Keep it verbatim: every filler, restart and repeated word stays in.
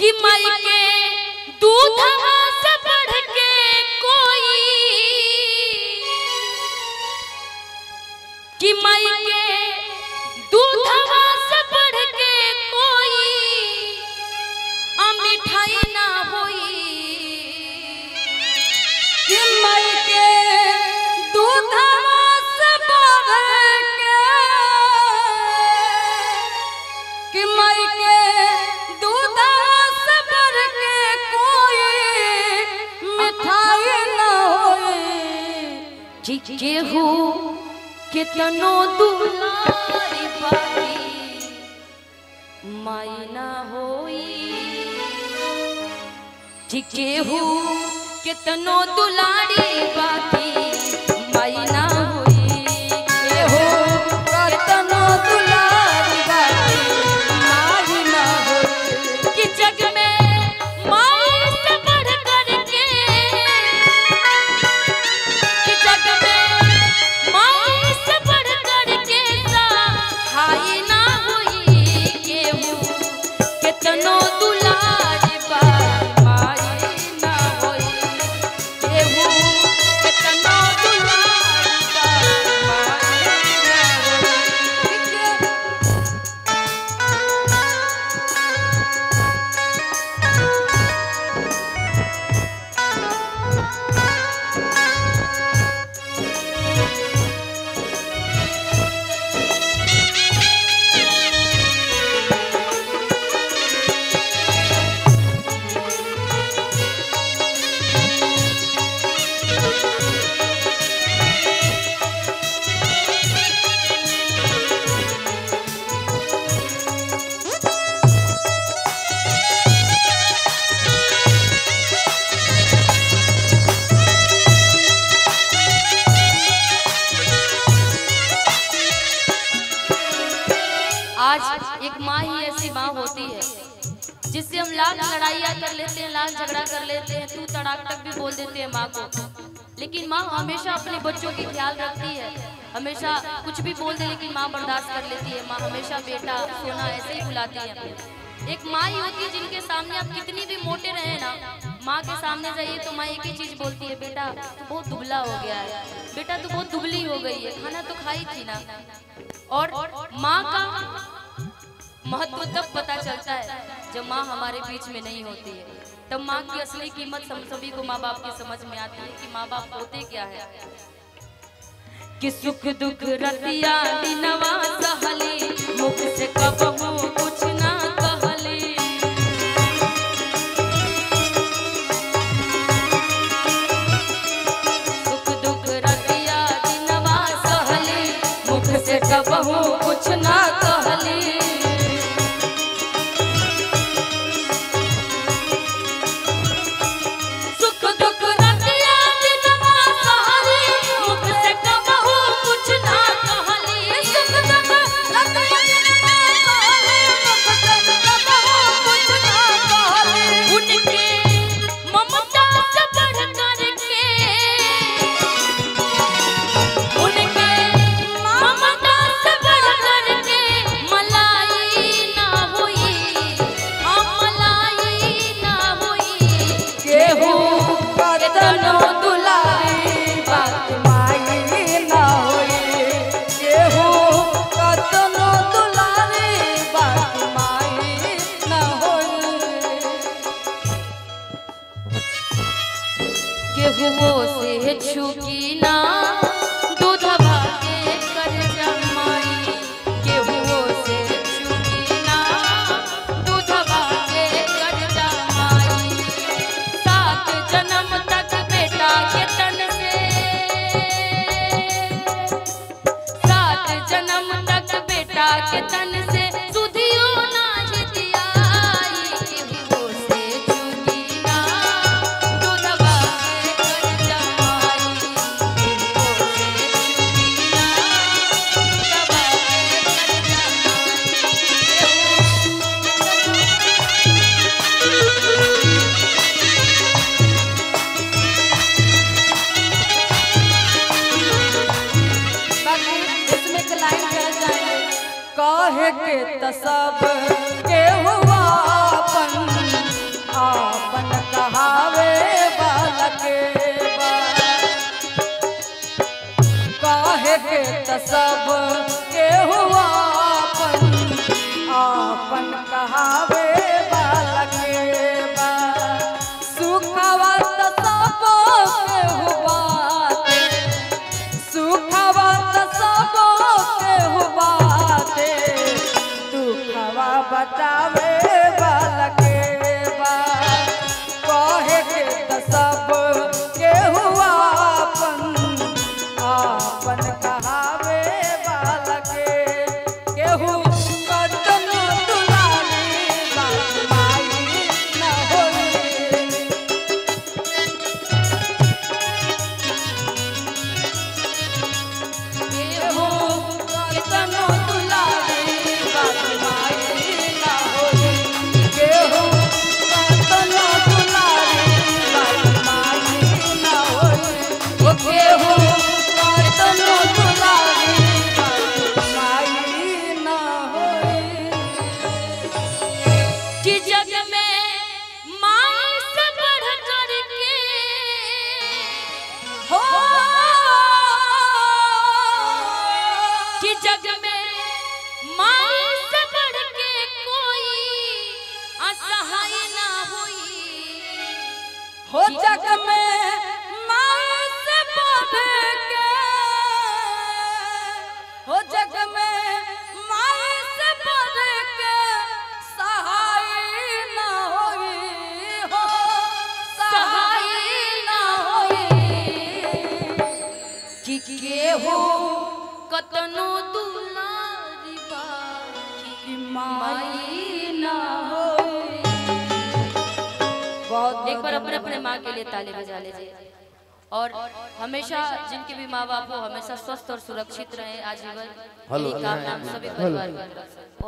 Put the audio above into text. कि मायके दूध से बढ़ के कोई, कि मायके दूध से बढ़ के कोई मिठाई ना होई, कि मायके दूध से बढ़ के, कि मायके दूध केहू केतनो दुलारी बारी माई ना होई, जी केहू केतनो दुलारी बारी माई ना होई, केहू केतनो दुलारी बारी माई ना होई, कि जग में जिससे हम लाख लड़ाइयाँ कर लेते हैं, लाख झगड़ा कर लेते हैं, तू तड़ाक तक भी बोल देते हैं माँ को, लेकिन माँ हमेशा अपने बच्चों की ख्याल रखती है। हमेशा कुछ भी बोल दे लेकिन माँ बर्दाश्त कर लेती है। माँ हमेशा बेटा सोना ऐसे ही बुलाती है। एक माँ ही होती है जिनके सामने आप कितनी भी मोटे रहे ना, माँ के सामने जाइए तो माँ एक ही चीज़ बोलती है, बेटा तू बहुत दुबला हो गया है, बेटा तू बहुत दुबली हो गई है, खाना तो खाई थी ना। और माँ का महत्व तब पता चलता है जब माँ हमारे बीच में नहीं होती है, तब माँ की असली कीमत हम सभी को माँ बाप की समझ में आती है कि माँ बाप होते क्या है। कि सुख दुख रतिया दिनवा सहली, मुख से कबहू कुछ ना कहली, सुख दुख रतिया दिनवा सहली, मुख से कबहू कुछ ना कहली, के तसब के हुआ अपन हो जग में माई से बबे के, हो जग में माई से बबे के सहाय न होई हो, सहाय न होई कि के हो कतनो दुलारी बा कि माई न हो। एक बार अपने अपने माँ के लिए ताली बजा लीजिए और हमेशा जिनके भी माँ बाप हो हमेशा स्वस्थ और सुरक्षित रहें आजीवन।